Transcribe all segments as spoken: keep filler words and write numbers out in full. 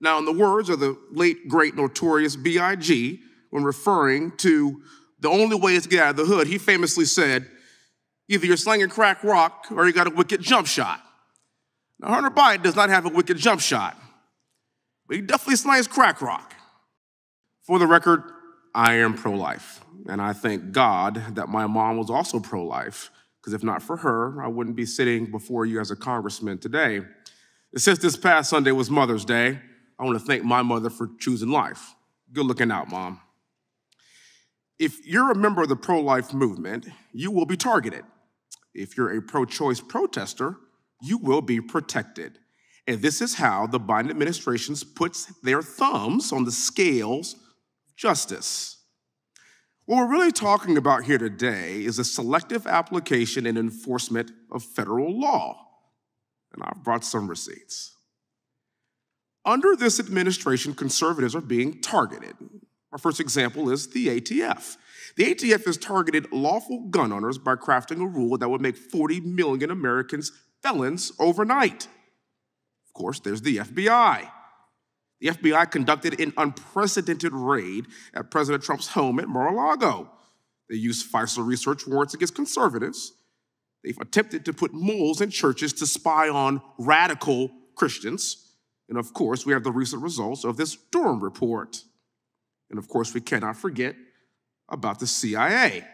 Now, in the words of the late, great, notorious B I G, when referring to the only way to get out of the hood, he famously said, either you're slinging crack rock or you got a wicked jump shot. Now, Hunter Biden does not have a wicked jump shot, but he definitely slings crack rock. For the record, I am pro-life, and I thank God that my mom was also pro-life, because if not for her, I wouldn't be sitting before you as a congressman today. And since this past Sunday was Mother's Day, I want to thank my mother for choosing life. Good looking out, Mom. If you're a member of the pro-life movement, you will be targeted. If you're a pro-choice protester, you will be protected. And this is how the Biden administration puts their thumbs on the scales of justice. What we're really talking about here today is the selective application and enforcement of federal law. And I've brought some receipts. Under this administration, conservatives are being targeted. Our first example is the A T F. The A T F has targeted lawful gun owners by crafting a rule that would make forty million Americans felons overnight. Of course, there's the F B I. The F B I conducted an unprecedented raid at President Trump's home at Mar-a-Lago. They used FISA research warrants against conservatives. They've attempted to put moles in churches to spy on radical Christians. And of course, we have the recent results of this Durham report. And of course, we cannot forget about the C I A.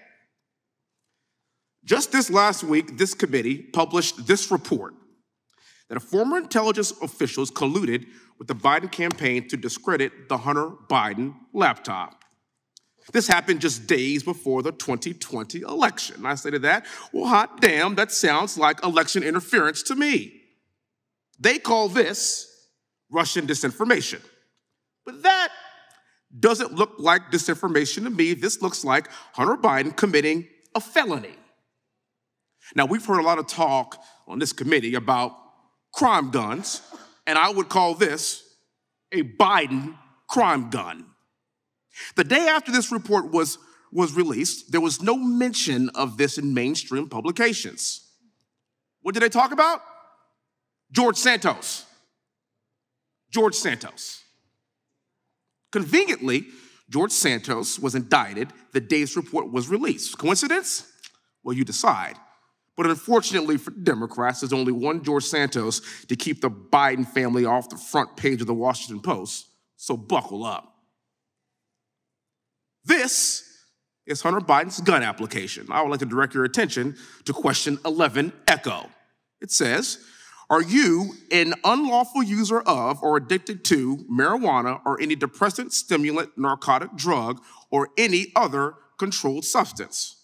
Just this last week, this committee published this report that former intelligence officials colluded with the Biden campaign to discredit the Hunter Biden laptop. This happened just days before the twenty twenty election. I say to that, well, hot damn, that sounds like election interference to me. They call this Russian disinformation. But that doesn't look like disinformation to me. This looks like Hunter Biden committing a felony. Now, we've heard a lot of talk on this committee about crime guns, and I would call this a Biden crime gun. The day after this report was, was released, there was no mention of this in mainstream publications. What did they talk about? George Santos. George Santos. Conveniently, George Santos was indicted the day this report was released. Coincidence? Well, you decide. But unfortunately for Democrats, there's only one George Santos to keep the Biden family off the front page of the Washington Post, so buckle up. This is Hunter Biden's gun application. I would like to direct your attention to question eleven, Echo. It says, are you an unlawful user of or addicted to marijuana or any depressant, stimulant, narcotic drug, or any other controlled substance?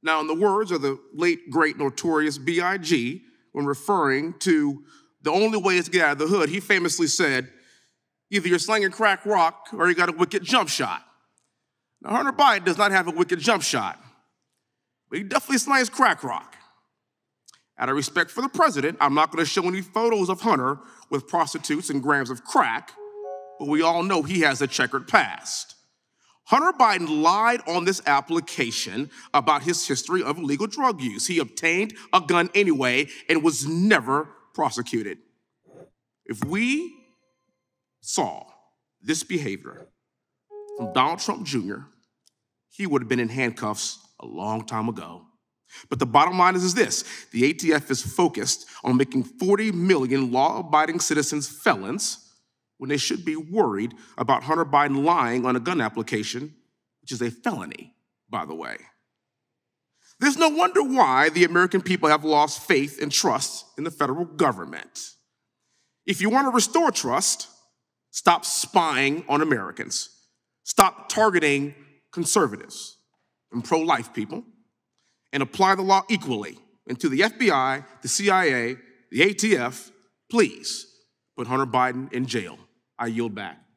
Now, in the words of the late, great, notorious B I G, when referring to the only way to get out of the hood, he famously said, either you're slinging crack rock or you got a wicked jump shot. Now, Hunter Biden does not have a wicked jump shot, but he definitely slings crack rock. Out of respect for the president, I'm not going to show any photos of Hunter with prostitutes and grams of crack, but we all know he has a checkered past. Hunter Biden lied on this application about his history of illegal drug use. He obtained a gun anyway and was never prosecuted. If we saw this behavior from Donald Trump Junior, he would have been in handcuffs a long time ago. But the bottom line is, is this. The A T F is focused on making forty million law-abiding citizens felons when they should be worried about Hunter Biden lying on a gun application, which is a felony, by the way. There's no wonder why the American people have lost faith and trust in the federal government. If you want to restore trust, stop spying on Americans. Stop targeting conservatives and pro-life people, and apply the law equally. And to the F B I, the C I A, the A T F, please put Hunter Biden in jail. I yield back.